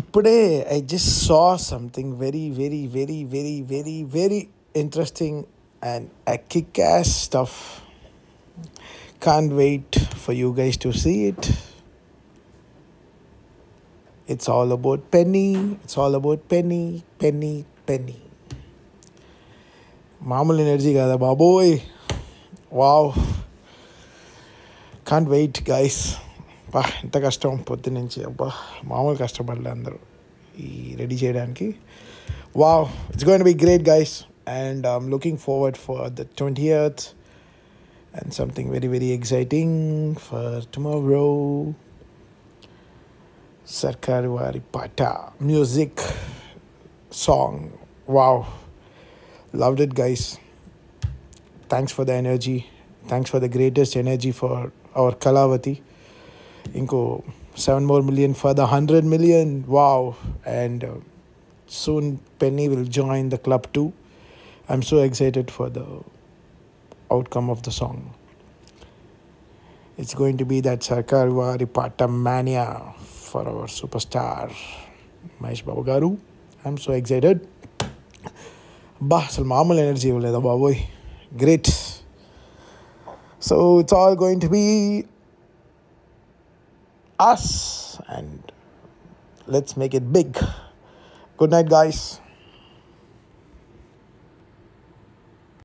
Today I just saw something very interesting and a kick-ass stuff. Can't wait for you guys to see it. It's all about Penny. It's all about Penny, Penny, Penny. Mamal energy kada baboy. Wow. Can't wait, guys. ఎంత కష్టం పొద్దు నుంచి అబ్బా మామూలు కష్టపడలే అందరూ ఈ ready చేయడానికి wow it's going to be great guys and I'm looking forward for the 20th and something very exciting for tomorrow Sarkaru Vaari Paata music song wow loved it guys thanks for the energy thanks for the greatest energy for our Kalaavathi Inko 7 more million for the 100 million. Wow! And soon Penny will join the club too. I'm so excited for the outcome of the song. It's going to be that Sarkaru Vaari Paata mania for our superstar Mahesh Babu Garu. I'm so excited. Bah, so normal energy will da baboy. Great. So it's all going to be us and let's make it big. Good night, guys.